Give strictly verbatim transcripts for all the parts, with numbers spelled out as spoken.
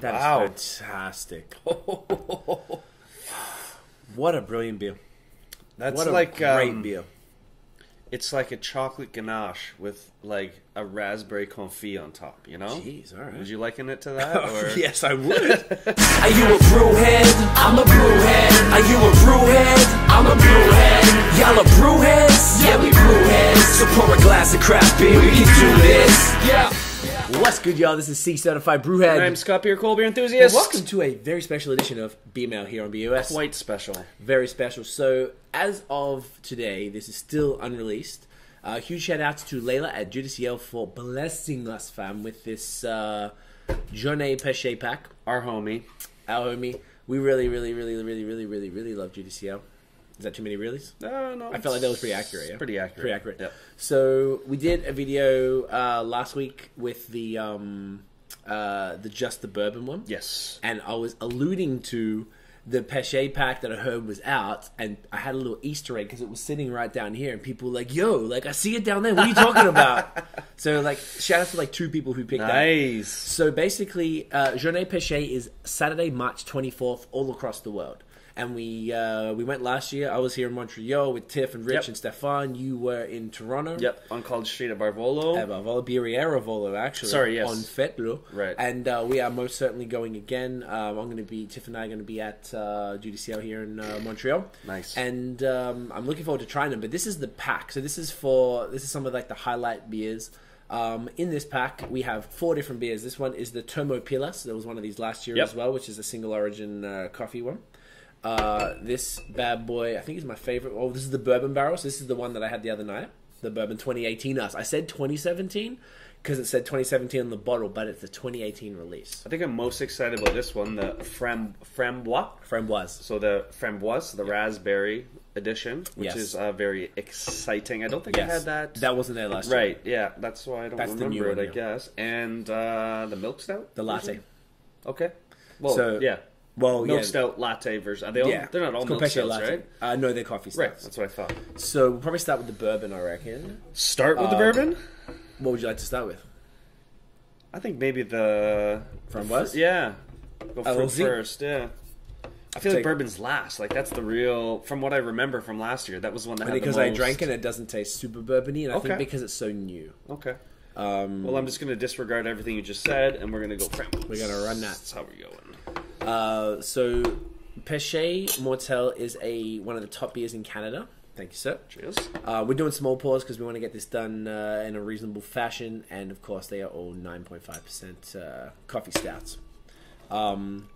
That wow. is fantastic. What a brilliant beer. That's what a like great um, beer. It's like a chocolate ganache with like a raspberry confit on top, you know? Jeez, all right. Would you liken it to that? Or? Yes, I would. Are you a brewhead? I'm a brewhead. Are you a brewhead? I'm a brewhead. Y'all are brewheads? Yeah, we brewheads. So pour a glass of craft beer. We can do this. Yeah. What's good, y'all? This is Cee, Certified Brewhead. And I'm Scott, beer, cold beer enthusiast. And welcome to a very special edition of Beer Mail here on B O S. Quite special. Very special. So, as of today, this is still unreleased. Uh, huge shout outs to Layla at Judiciol for blessing us, fam, with this uh, Journée Péché pack. Our homie. Our homie. We really, really, really, really, really, really, really love Judiciol. Is that too many reallys? No, no. I felt like that was pretty accurate. Yeah? Pretty accurate. Pretty accurate. Yep. So we did a video uh, last week with the um, uh, the just the bourbon one. Yes. And I was alluding to the Péché pack that I heard was out, and I had a little Easter egg because it was sitting right down here, and people were like, "Yo, like I see it down there. What are you talking about?" So like, shout out to like two people who picked nice. that. Nice. So basically, uh, Journée Péché is Saturday, March twenty fourth, all across the world. And we uh, we went last year. I was here in Montreal with Tiff and Rich yep. and Stefan. You were in Toronto. Yep, on Kolsch Street at Barvolo. At Barvolo, Birreria Volo, actually. Sorry, yes. On Fetlo. Right. And uh, we are most certainly going again. Um, I'm going to be, Tiff and I are going to be at uh, Judiciol here in uh, Montreal. Nice. And um, I'm looking forward to trying them. But this is the pack. So this is for, this is some of like the highlight beers. Um, in this pack, we have four different beers. This one is the Termopilas. There was one of these last year yep. as well, which is a single origin uh, coffee one. Uh, this bad boy, I think is my favorite. Oh, this is the bourbon barrel. So this is the one that I had the other night. The bourbon twenty eighteen us. I said twenty seventeen because it said twenty seventeen on the bottle, but it's a twenty eighteen release. I think I'm most excited about this one, the Fram Framboise. Framboise. So the Framboise, the yep. raspberry edition, which yes. is uh, very exciting. I don't think yes. I had that. That wasn't there last right. year. Right, yeah. That's why I don't that's remember it, I guess. And uh, the milk stout? The latte. Version? Okay. Well, so, yeah. Well, milk yeah. stout latte version. Are they all, yeah. They're not all milk stouts, latte. right? Uh, no, they're coffee stouts. Right, that's what I thought. So we'll probably start with the bourbon, I reckon. Start with um, the bourbon? What would you like to start with? I think maybe the... Framboise? Yeah. Go fruit first, yeah. I feel Take like bourbon's last. Like, that's the real... From what I remember from last year, that was one that had the most... Because I drank it, it doesn't taste super bourbon-y, and I okay. think because it's so new. Okay. Um, well, I'm just going to disregard everything you just said, and we're going to go Framboise. We're going to run that. That's how we're going. Uh, so, Péché Mortel is a one of the top beers in Canada. Thank you, sir. Cheers. Uh, we're doing small pours because we want to get this done uh, in a reasonable fashion. And, of course, they are all nine point five percent uh, coffee stouts. Um,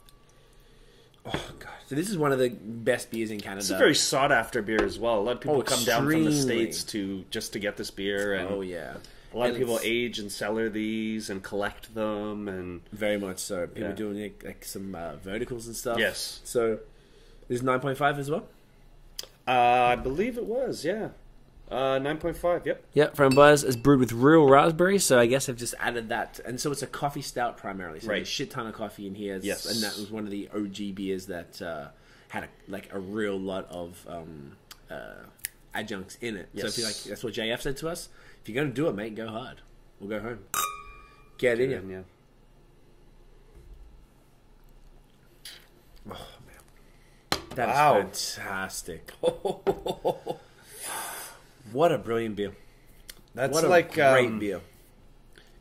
oh, God. So, this is one of the best beers in Canada. It's a very sought-after beer as well. A lot of people oh, come extremely. down from the States to just to get this beer. And oh, yeah. A lot and of people age and cellar these and collect them, and very much so. People yeah. doing like, like some uh, verticals and stuff. Yes. So, is nine point five as well? Uh, I believe it was. Yeah, uh, nine point five. Yep. Yep. Framboise is brewed with real raspberry, so I guess I've just added that, and so it's a coffee stout primarily. So right. There's a shit ton of coffee in here. It's, yes. And that was one of the O G beers that uh, had a, like a real lot of um, uh, adjuncts in it. Yes. So I feel like that's what J F said to us. If you're going to do it, mate, go hard. We'll go home. Get, Get in, in yeah. Oh, man. That wow. is fantastic. What a brilliant beer. That's what a like, great um, beer.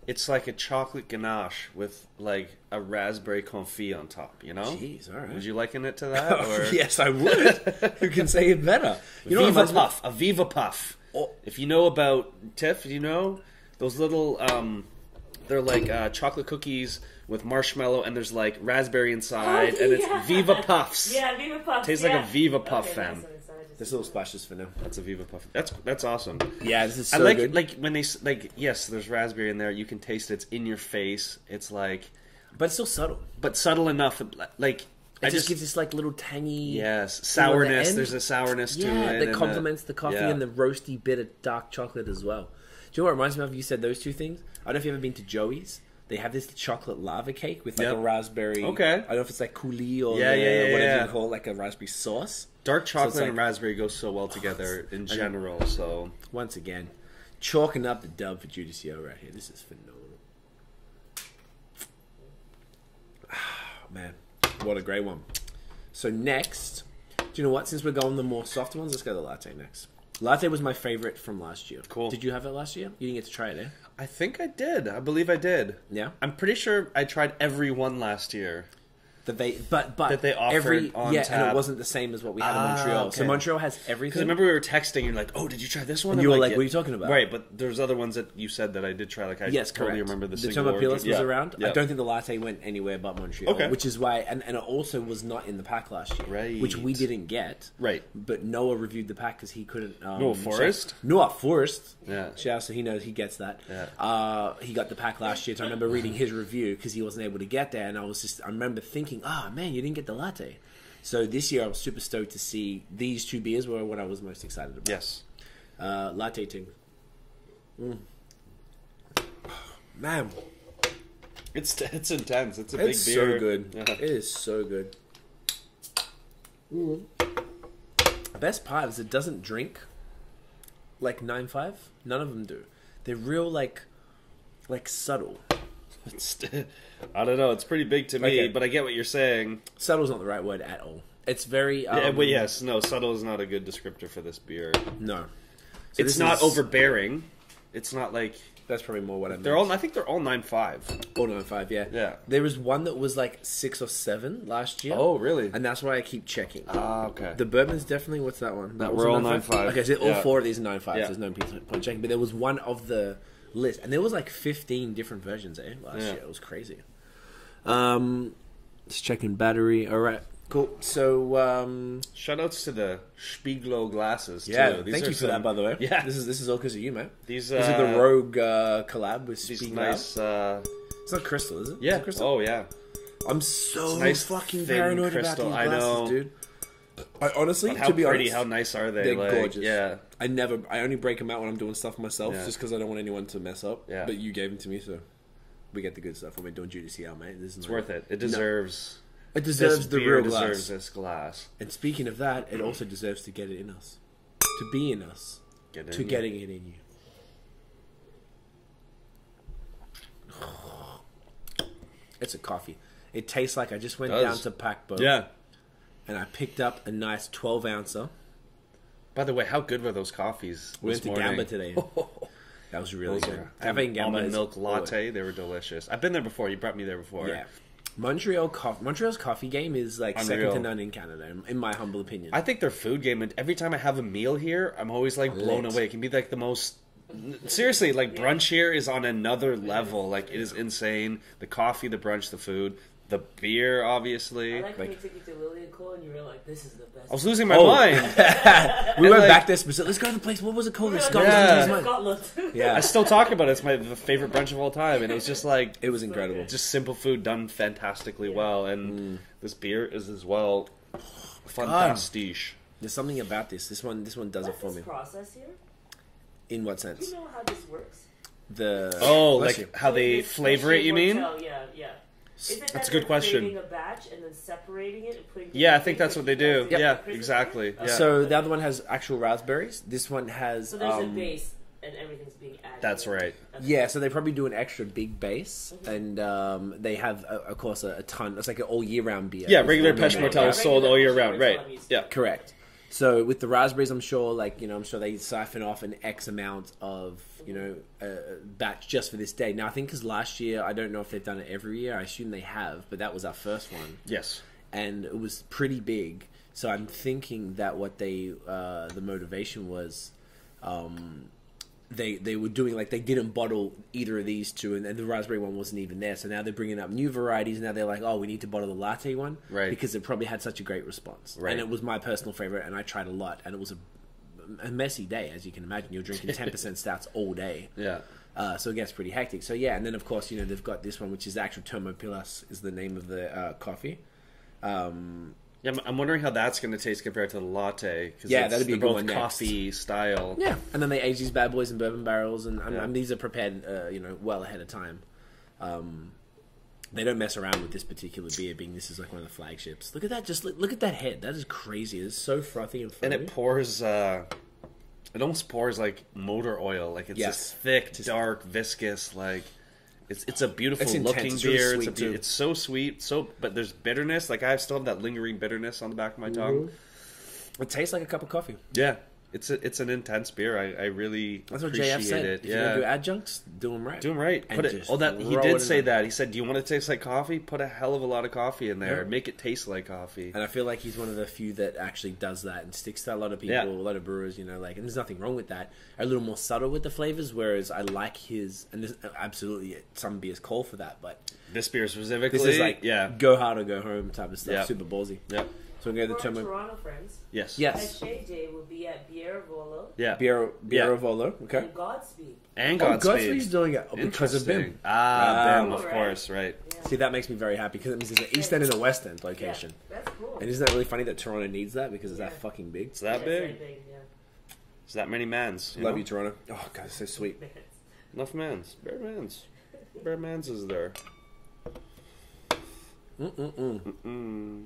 It's like a chocolate ganache with, like, a raspberry confit on top, you know? Jeez, all right. Would you liken it to that? Or? Yes, I would. Who can say it better? You know, Viva Puff. A Viva Puff. Oh. If you know about Tiff, you know those little um, they're like uh, chocolate cookies with marshmallow, and there's like raspberry inside, oh, yeah. and it's Viva Puffs. Yeah, Viva Puffs. Tastes yeah. like a Viva Puff, okay, fam. Nice. There's little splashes for now. That's a Viva Puff. That's that's awesome. Yeah, this is so I like, good. Like when they like yes, there's raspberry in there. You can taste it. It's in your face. It's like, but it's still subtle. But subtle enough, like. It I just, just gives this like little tangy yes sourness. The There's a sourness yeah, to it that complements the coffee yeah. and the roasty bit of dark chocolate as well. Do you know what it reminds me of? You said those two things. I don't know if you've ever been to Joey's. They have this chocolate lava cake with like yep. a raspberry. Okay, I don't know if it's like coulis or yeah, yeah, yeah, whatever yeah. you call it, like a raspberry sauce. Dark chocolate so like, and raspberry goes so well together oh, in general. So once again, chalking up the dub for Judiciol right here. This is phenomenal. man, what a great one. So next, do you know what? Since we're going the more softer ones, let's go to the latte next. Latte was my favorite from last year. Cool. Did you have it last year? You didn't get to try it, eh? I think I did. I believe I did. Yeah. I'm pretty sure I tried every one last year. That they, but but that they offered every, on yeah, tap. And it wasn't the same as what we had ah, in Montreal. Okay. So Montreal has everything. Because I remember we were texting, you're like, oh, did you try this one? And you I'm were like, like yeah. what are you talking about? Right, but there's other ones that you said that I did try. Like I yes, totally correct. remember the The Termopilas was yeah. around. Yeah. I don't think the latte went anywhere but Montreal, okay. which is why, and, and it also was not in the pack last year, right. which we didn't get. Right. But Noah reviewed the pack because he couldn't. Um, Noah Forrest? So, Noah Forrest. Yeah. Shout, so he knows, he gets that. Yeah. Uh, he got the pack last year. So I remember reading his review because he wasn't able to get there. And I was just, I remember thinking, oh man, you didn't get the latte. So this year I was super stoked to see these two beers were what I was most excited about. Yes. Uh, latte ting. Mm. Man. It's it's intense. It's a it's big beer. It's so good. Yeah. It is so good. Mm. Best part is it doesn't drink like nine point five. None of them do. They're real like, like subtle. I don't know. It's pretty big to me, okay. but I get what you're saying. Subtle's not the right word at all. It's very... Um, yeah, but yes, no, subtle is not a good descriptor for this beer. No. So it's not is... overbearing. It's not like... That's probably more what I meant. They're all, I think they're all nine point five. All nine point five, yeah. Yeah. There was one that was like six or seven last year. Oh, really? And that's why I keep checking. Ah, okay. The bourbon's definitely... What's that one? That we're all nine point five. Okay, so yeah. all four of these are nine point five, yeah. so there's no point checking. But there was one of the... list, and there was like fifteen different versions, eh? Last yeah. year, it was crazy. Um, just checking battery. All right, cool. So, um, shout outs to the Spieglo glasses. Yeah, too. These thank are you for some... that, by the way. Yeah, this is this is all because of you, man. These, uh, these are the Rogue uh, collab with Spieglo. Nice. Uh... It's not crystal, is it? Yeah. Is it crystal? Oh yeah. I'm so nice fucking paranoid crystal. about these glasses, I know. dude. I honestly, how to be pretty, honest, how nice are they? They're like, gorgeous. Yeah, I never, I only break them out when I'm doing stuff myself, yeah. just because I don't want anyone to mess up. Yeah. But you gave them to me, so we get the good stuff when we're doing Judiciol, mate. This is it's not, worth it. It deserves. No. It deserves this the beer real glass. Deserves this glass. And speaking of that, it also deserves to get it in us, to be in us, get in to you. getting it in you. It's a coffee. It tastes like I just went down to Packbo. Yeah. And I picked up a nice twelve ouncer. By the way, how good were those coffees? We went to Gamba today. That was really good. Having Gamba milk latte, they were delicious. I've been there before. You brought me there before. Yeah, Montreal coffee. Montreal's coffee game is like second to none in Canada, in my humble opinion. I think their food game. And every time I have a meal here, I'm always like blown away. It can be like the most. Seriously, like brunch here is on another level. Like it is insane. The coffee, the brunch, the food. The beer, obviously. I like when like, you took you to Lillian Cole and you were like, this is the best. I was losing my oh. mind. we and went like, back there specifically. Let's go to the place. What was it called? Scotland. Yeah. Scotland. yeah. I still talk about it. It's my the favorite brunch of all time. And it was just like... It was incredible. Just simple food done fantastically yeah. well. And mm. this beer is as well fantastique. There's something about this. This one, this one does What's it for this me. process here? In what sense? Do you know how this works? The... Oh, like you. how they flavor it, you mean? Yeah, yeah. Isn't that's that a good question. A batch and then separating it and putting yeah, I think that's what they do. Yep. Yeah, exactly. Yeah. So the other one has actual raspberries. This one has... So there's um, a base and everything's being added. That's right. Okay. Yeah, so they probably do an extra big base. Mm-hmm. And um, they have, uh, of course, a, a ton. It's like an all-year-round beer. Yeah, regular Péché Mortel is sold all year-round. Right. Yeah, correct. So with the raspberries, I'm sure, like, you know, I'm sure they siphon off an X amount of, you know, a batch just for this day. Now, I think because last year, I don't know if they've done it every year. I assume they have, but that was our first one. Yes. And it was pretty big. So I'm thinking that what they, uh, the motivation was, um, they they were doing, like, they didn't bottle either of these two, and, and the raspberry one wasn't even there. So now they're bringing up new varieties, and now they're like, oh, we need to bottle the latte one. Right. Because it probably had such a great response. Right. And it was my personal favorite, and I tried a lot, and it was a, a messy day, as you can imagine. You're drinking ten percent stouts all day. Yeah. Uh, so it gets pretty hectic. So, yeah, and then, of course, you know, they've got this one, which is the actual Termopilas is the name of the uh, coffee. Um... Yeah, I'm wondering how that's going to taste compared to the latte. Yeah, that'd be a good one next. Coffee style. Yeah, and then they age these bad boys in bourbon barrels, and I'm, yeah. I'm, these are prepared, uh, you know, well ahead of time. Um, they don't mess around with this particular beer, being this is like one of the flagships. Look at that! Just look, look at that head. That is crazy. It's so frothy and funny. And it pours. Uh, it almost pours like motor oil. Like it's yes. this thick, just dark, viscous, like. It's it's a beautiful it's looking beer. Really it's, a be- it's so sweet. So, but there's bitterness. Like I still have that lingering bitterness on the back of my tongue. Mm-hmm. It tastes like a cup of coffee. Yeah, it's a, it's an intense beer. I, I really That's what appreciate J F said. It. If yeah. you're gonna do adjuncts, do them right. Do them right. And put it. Oh, that he did say that. He said, "Do you want it to taste like coffee? Put a hell of a lot of coffee in there. Yeah. Make it taste like coffee." And I feel like he's one of the few that actually does that and sticks to a lot of people, yeah. a lot of brewers. You know, like, and there's nothing wrong with that. A little more subtle with the flavors. Whereas I like his, and this absolutely some beers call for that, but this beer specifically, this is like yeah. go hard or go home type of stuff. Yeah. Super ballsy. Yeah. So we're going to the Toronto termo- friends. Yes. Yes. Péché Day will be at Birreria Volo. Yeah. Birreria yeah. Volo. Okay. And Godspeed. And Godspeed. Oh, Godspeed's doing it because of B I M. Ah, B I M, um, of right. course, right. Yeah. See, that makes me very happy because it means there's an East End and a West End location. Yeah, that's cool. And isn't that really funny that Toronto needs that because it's yeah. that fucking big? It's that yeah, big. It's, big yeah. it's that many mans. You Love know? You, Toronto. Oh, God, it's so sweet. Mans. Enough mans. Bare mans. Bare mans is there. Mm-mm-mm. Mm-mm.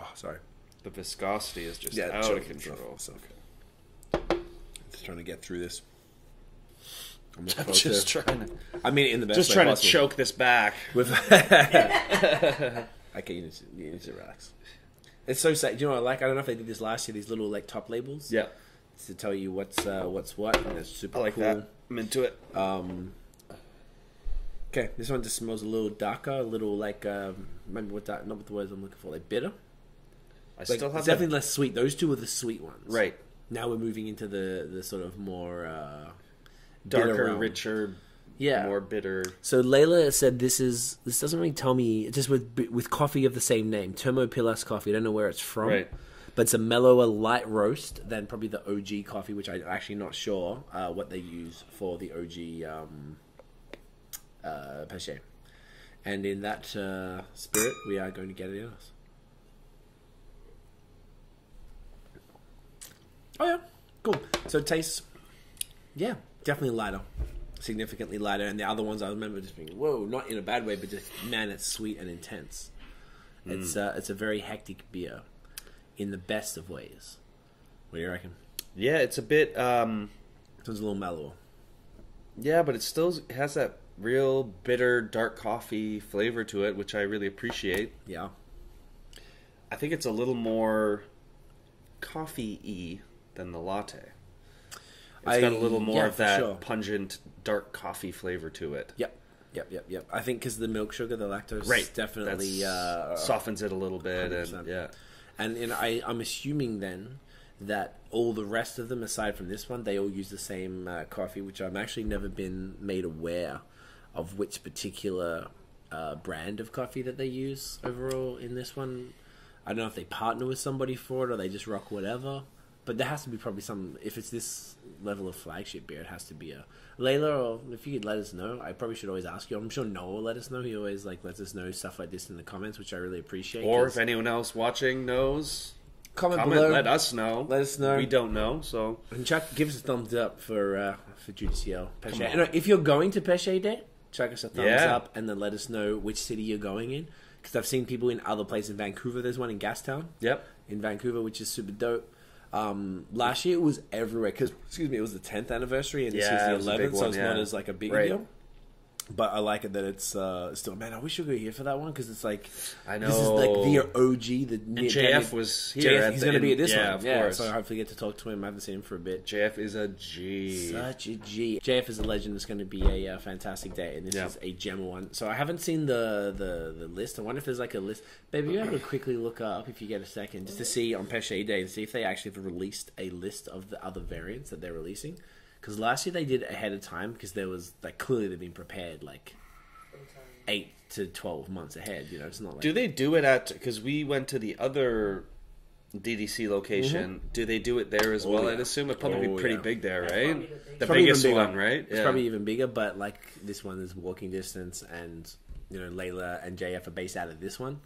Oh, sorry. The viscosity is just yeah, out of control. So. Okay. Just trying to get through this. I'm, I'm just to, trying to. I mean, in the best just way trying possible. To choke this back. With okay, you need, to, you need to relax. It's so sad. Do you know what I like? I don't know if they did this last year. These little like top labels. Yeah. To tell you what's uh, what's what. And it's super I like cool. that. I'm into it. Um. Okay, this one just smells a little darker, a little like um, maybe what that, not what the words I'm looking for, like bitter. I like, still have it's that... definitely less sweet. Those two are the sweet ones. Right. Now we're moving into the, the sort of more... Uh, darker, richer, yeah. more bitter. So Layla said this is... This doesn't really tell me... Just with with coffee of the same name. Termopilas coffee. I don't know where it's from. Right. But it's a mellower, light roast than probably the O G coffee, which I'm actually not sure uh, what they use for the O G um, uh, Péché. And in that uh, spirit, we are going to get it in us. Oh yeah, cool. So it tastes, yeah, definitely lighter, significantly lighter. And the other ones I remember just being, whoa, not in a bad way, but just man, it's sweet and intense. Mm. It's uh, it's a very hectic beer, in the best of ways. What do you reckon? Yeah, it's a bit. Um, it's a little mellow. Yeah, but it still has that real bitter, dark coffee flavor to it, which I really appreciate. Yeah. I think it's a little more coffee-y. Than the latte. It's I, got a little more yeah, of that sure. pungent, dark coffee flavor to it. Yep, yep, yep, yep. I think because the milk sugar, the lactose, right. definitely uh, softens it a little bit. And, yeah, and, and I, I'm assuming then that all the rest of them, aside from this one, they all use the same uh, coffee, which I've actually never been made aware of which particular uh, brand of coffee that they use overall in this one. I don't know if they partner with somebody for it or they just rock whatever. But there has to be probably some... If it's this level of flagship beer, it has to be a... Layla, or if you could let us know, I probably should always ask you. I'm sure Noah will let us know. He always like lets us know stuff like this in the comments, which I really appreciate. Or if anyone else watching knows, comment, comment below. Let us know. Let us know. We don't know, so... And Chuck, give us a thumbs up for uh, for Judiciol. And if you're going to Péché Day, chuck us a thumbs yeah. up and then let us know which city you're going in. Because I've seen people in other places. In Vancouver, there's one in Gastown. Yep. In Vancouver, which is super dope. Um, last year it was everywhere because excuse me it was the tenth anniversary and this yeah, year's the eleventh, so it's yeah. not as like a big right. deal. But I like it that it's uh, still man. I wish we were here for that one because it's like I know this is like the O G. The and J F was here. J F, at he's going to be at this yeah, one. Of yeah, course. So I hopefully get to talk to him. I haven't seen him for a bit. J F is a G. Such a G. J F is a legend. It's going to be a uh, fantastic day, and this yeah. is a gem one. So I haven't seen the, the, the list. I wonder if there's like a list. Babe, you have to quickly look up if you get a second just to see on Péché Day and see if they actually have released a list of the other variants that they're releasing. Because last year they did it ahead of time because there was like clearly they've been prepared like eight to twelve months ahead. You know, it's not like do they do it at because we went to the other D D C location. Mm-hmm. Do they do it there as oh, well? Yeah. I'd assume it'd probably oh, be pretty yeah. big there, right? Big. The it's biggest one, right? Yeah. It's probably even bigger, but like this one is walking distance, and you know Layla and J F are based out of this one,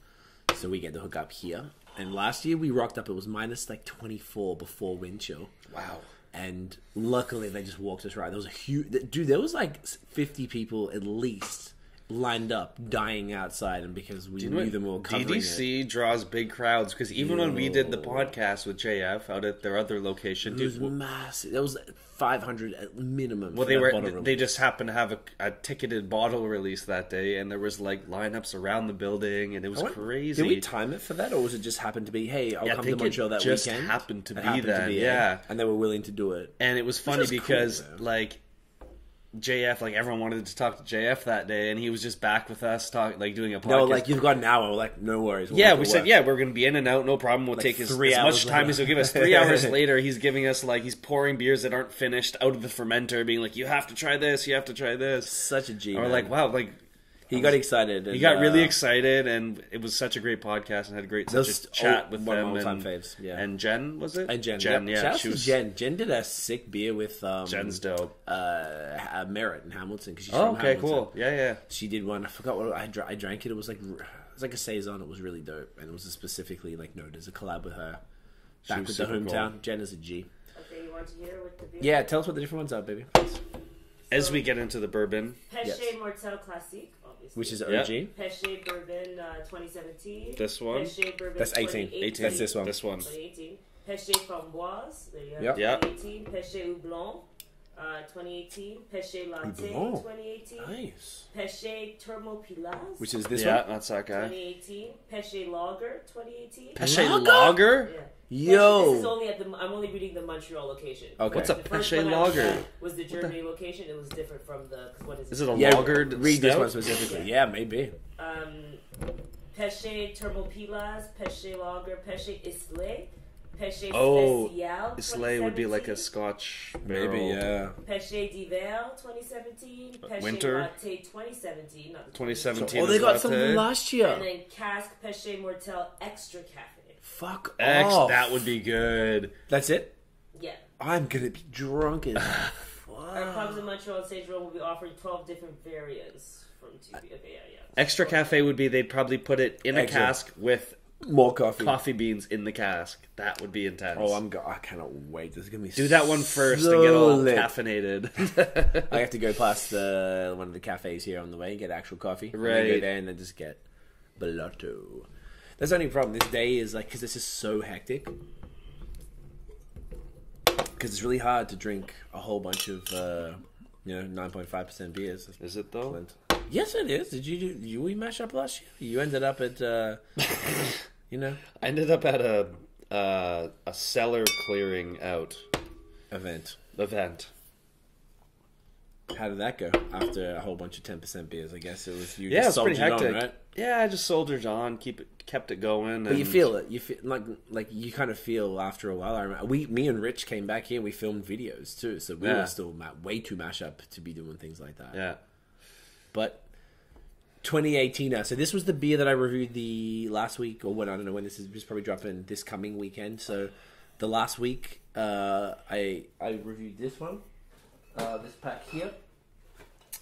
so we get the hook up here. And last year we rocked up; it was minus like twenty four before wind chill. Wow. And luckily, they just walked us right. There was a huge... Dude, there was like fifty people at least lined up, dying outside, and because we Dude, knew them all covering D D C it. Draws big crowds, because even Yo. when we did the podcast with J F out at their other location, it was dude, massive. That was five hundred at minimum. Well, they were they just happened to have a, a ticketed bottle release that day, and there was like lineups around the building, and it was went, crazy. Did we time it for that, or was it just happened to be? Hey, I'll yeah, come to Montreal that just weekend. Just happened to it be happened that, to be yeah. It, and they were willing to do it, and it was funny because cool, like. J F, like everyone wanted to talk to J F that day, and he was just back with us, talk like doing a podcast. No, like you've got an hour, like no worries. We'll yeah, we said work. yeah we're gonna be in and out, no problem. We'll like take his, as much time later. as he'll give us. Three hours later, he's giving us like he's pouring beers that aren't finished out of the fermenter, being like, "You have to try this, you have to try this." Such a G. Or like, wow, like he was, got excited. And, he got uh, really excited, and it was such a great podcast, and had a great such a chat old, with one them. One time and, faves, yeah. And Jen was it? And Jen, Jen, yeah. yeah she was, Jen, Jen did a sick beer with um, Jen's dope. Uh, Merritt in Hamilton because she's oh, from okay, Hamilton. Cool, yeah, yeah. She did one. I forgot what I, dr I drank. It. It was like it was like a saison. It was really dope, and it was specifically like no, there's a collab with her. Back with the hometown. Cool. Jen is a G. Okay, you want to hear what the beer? Yeah, tell us what the different ones are, baby. Please. As we get into the bourbon. Péché yes. Mortel Classique, obviously. Which is O G. Yep. Péché Bourbon uh, twenty seventeen. This one. Péché Bourbon That's eighteen. eighteen. That's this one. This one. twenty eighteen. Péché Framboise. There you have yep. twenty eighteen. Péché Houblon. Uh, twenty eighteen. Péché Latte. twenty eighteen. Nice. Péché Termopilas. Which is this yeah, one. Yeah, that's that guy. twenty eighteen. Péché Lager. twenty eighteen. Péché Lager? Lager? Yeah. Yo, this is only at the. I'm only reading the Montreal location. Okay, what's a Péché Lager? Was the Germany location? It was different from the. What is it? Is it a yeah, lagered? Read this one specifically. Yeah, maybe. Um, Péché Termopilas, Péché Lager, Péché Isle, Péché oh, Spécial. Isle would be like a Scotch barrel. Maybe, yeah. Péché Divale, twenty seventeen. Péché Winter. Latte, twenty seventeen. Not the twenty seventeen. So, oh, they got some last year. And then Cask Péché Mortel Extra Cafe. Fuck X, off. That would be good. That's it? Yeah. I'm going to be drunk as fuck. Our pubs in Montreal and Sage Road will be offering twelve different variants from two B. Okay, yeah, yeah. Extra Cafe would be they'd probably put it in Exit. a cask with more coffee coffee beans in the cask. That would be intense. Oh, I'm go I cannot wait. This is going to be Do that one first so and get all lit. caffeinated. I have to go past the, one of the cafes here on the way and get actual coffee. Right. And then go there and then just get blotto. That's the only problem. This day is like, because this is so hectic. Because it's really hard to drink a whole bunch of, uh, you know, nine point five percent beers. Is it though? Excellent. Yes, it is. Did you do, did we mash up last year? You ended up at, uh, you know. I ended up at a, uh, a cellar clearing out. Event. Event. How did that go? After a whole bunch of ten percent beers, I guess it was you yeah, just soldiered on, right? Yeah, I just soldiered on, keep it, kept it going. But and... you feel it. You feel like like you kind of feel after a while. I remember we, me and Rich came back here. And we filmed videos too, so we yeah. were still way too mash up to be doing things like that. Yeah. But twenty eighteen now. So this was the beer that I reviewed the last week, or when I don't know when this is. It's probably dropping this coming weekend. So the last week, uh, I I reviewed this one. Uh, this pack here,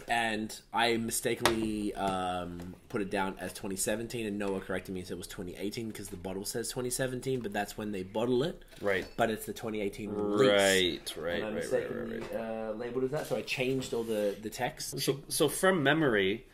and I mistakenly um, put it down as twenty seventeen, and Noah corrected me and said it was twenty eighteen because the bottle says twenty seventeen, but that's when they bottle it. Right. But it's the twenty eighteen release. Right, right, and I mistakenly, right, right, right. Uh, labeled as that, so I changed all the the text. So, so from memory,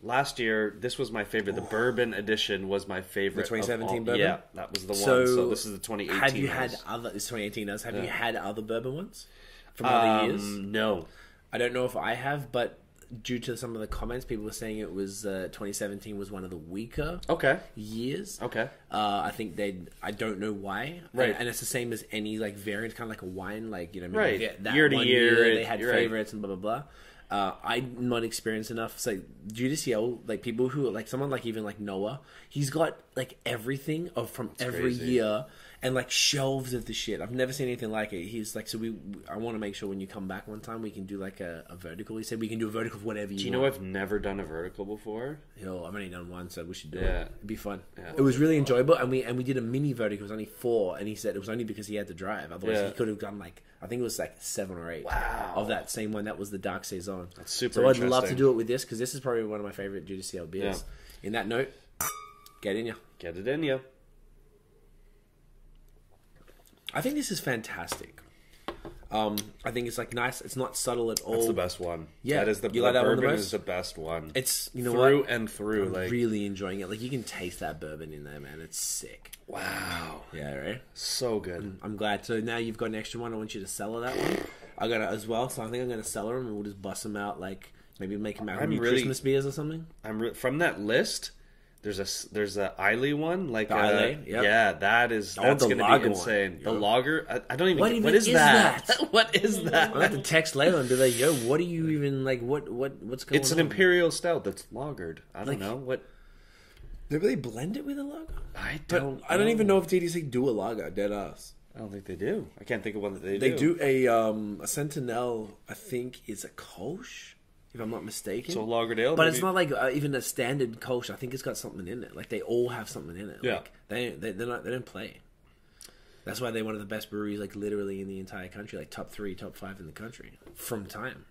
last year this was my favorite. The oh. bourbon edition was my favorite. The twenty seventeen bourbon. Yeah, that was the so one. So this is the twenty eighteen. Have you had other? This twenty eighteen does. Have yeah. you had other bourbon ones? From other um, years? No. I don't know if I have, but due to some of the comments, people were saying it was uh, twenty seventeen was one of the weaker okay. years. Okay. Uh, I think they'd... I don't know why. Right. And, and it's the same as any like variant, kind of like a wine, like, you know... Right. Maybe that year to one year. year it, they had favorites right. and blah, blah, blah. Uh, I'm not experienced enough. So, Judiciol, like people who... Like someone like even like Noah, he's got like everything of from That's every crazy. year... And like shelves of the shit. I've never seen anything like it. He's like, so we. I want to make sure when you come back one time, we can do like a, a vertical. He said we can do a vertical of whatever you. Do you want. know I've never done a vertical before? Yo, I've only done one, so we should do yeah. it. It'd be fun. Yeah, it was really enjoyable, and we and we did a mini vertical. It was only four, and he said it was only because he had to drive. Otherwise, yeah. he could have done like I think it was like seven or eight wow. of that same one. That was the dark saison. That's super. So I'd love to do it with this because this is probably one of my favorite Judicial beers. Yeah. In that note, get in ya. Get it in ya. I think this is fantastic. Um, I think it's like nice. It's not subtle at all. That's the best one. Yeah, that is the, you like that bourbon one the most? Is the best one. It's you know through what? and through. I'm like really enjoying it. Like you can taste that bourbon in there, man. It's sick. Wow. Yeah, right. So good. I'm, I'm glad. So now you've got an extra one. I want you to cellar that one. I got it as well. So I think I'm gonna cellar them and we'll just bust them out. Like maybe make them out with really, Christmas beers or something. I'm re from that list. There's a there's a Islay one like the Islay, uh, yep. yeah that is that's oh, gonna be insane. One. The lager I, I don't even what, get, even what is, is that? that? What is that? I have to text Leyland. Be like, yo, what are you even like? What what what's going? It's on? It's an imperial stout that's lagered. I don't like, know what. Do they blend it with a lager? I don't. But, I don't even know if T D C do a lager. Dead ass. I don't think they do. I can't think of one that they, they do. They do a um a Sentinel. I think is a Kolsch. If I'm not mistaken. So lagered ale. But maybe. It's not like uh, even a standard Kolsch. I think it's got something in it. Like they all have something in it. Yeah. Like they they they're not, they don't play. That's why they're one of the best breweries like literally in the entire country. Like top three, top five in the country from time.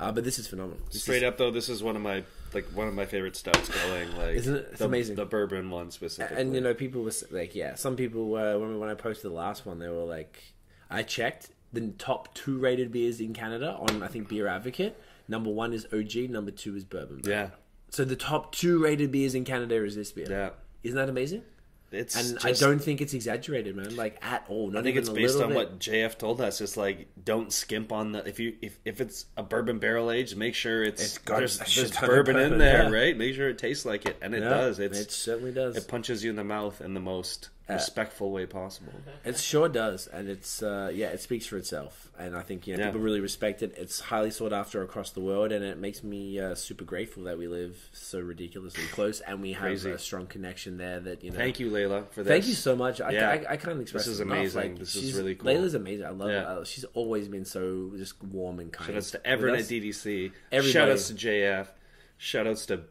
Uh, but this is phenomenal. This Straight is, up though, this is one of my like one of my favorite stouts going like Isn't it? It's the, amazing. The bourbon one specifically. And you know people were like yeah, some people were when when I posted the last one they were like I checked the top two rated beers in Canada on I think Beer Advocate. Number one is O G. Number two is bourbon. Beer. Yeah. So the top two rated beers in Canada is this beer. Yeah. Isn't that amazing? It's and just, I don't think it's exaggerated, man. Like at all. Not I think even it's based on bit. What J F told us. It's like don't skimp on the if you if if it's a bourbon barrel aged, make sure it's, it's got there's, there's bourbon, bourbon in there, yeah. right? Make sure it tastes like it, and it yeah, does. It's, it certainly does. It punches you in the mouth in the most uh, respectful way possible. It sure does, and it's uh, yeah, it speaks for itself. And I think you know, yeah. people really respect it. It's highly sought after across the world, and it makes me uh, super grateful that we live so ridiculously close, and we have Crazy. a strong connection there. That you know, thank you, Leigh. For this. Thank you so much. I, yeah. I, I can't express this is amazing. Like, this is really cool. Layla's amazing. I love yeah. her. She's always been so just warm and kind. Shout outs to everyone at D D C. Everybody. Shout outs to J F. Shout outs to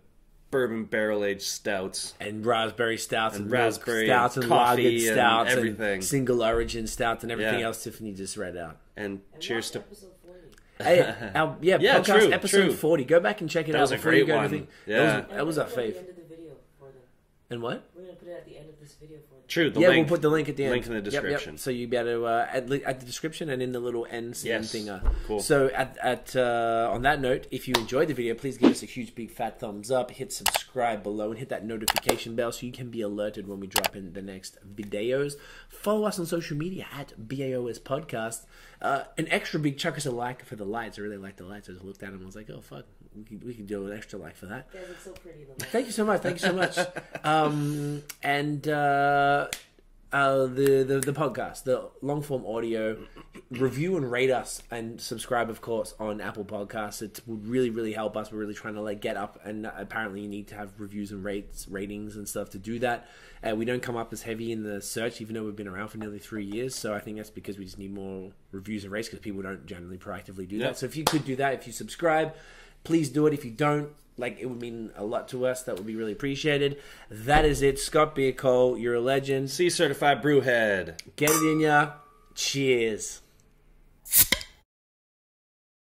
bourbon barrel aged stouts and raspberry stouts and, and raspberry stouts and lagered stouts and everything, and single origin stouts and everything yeah. else. Tiffany just read out. And, and cheers to. Hey, our, yeah, yeah, podcast true, episode true. forty. Go back and check it that out. That was a great one. Anything. Yeah, that was, that was our fave. And what? We're going to put it at the end of this video for you. True. The yeah, link, we'll put the link at the end. Link in the description. Yep, yep. So you better uh, at, at the description and in the little end yes. thinger. Cool. So at, at, uh, on that note, if you enjoyed the video, please give us a huge big fat thumbs up. Hit subscribe below and hit that notification bell so you can be alerted when we drop in the next videos. Follow us on social media at B A O S Podcast. Uh, an extra big chuck us a like for the lights. I really like the lights. I just looked at them and I was like, oh, fuck. We could, we could do an extra like for that. Yeah, it's so pretty. Thank you so much. Thank you so much. Um, and uh, uh, the, the the podcast, the long form audio, review and rate us and subscribe, of course, on Apple Podcasts. It would really, really help us. We're really trying to like get up, and apparently you need to have reviews and rates, ratings and stuff to do that. Uh, we don't come up as heavy in the search, even though we've been around for nearly three years. So I think that's because we just need more reviews and rates because people don't generally proactively do yeah. that. So if you could do that, if you subscribe. Please do it. If you don't, like, it would mean a lot to us. That would be really appreciated. That is it. Scott Beer Cole, you're a legend. Cee certified brewhead. Get it in ya. Cheers.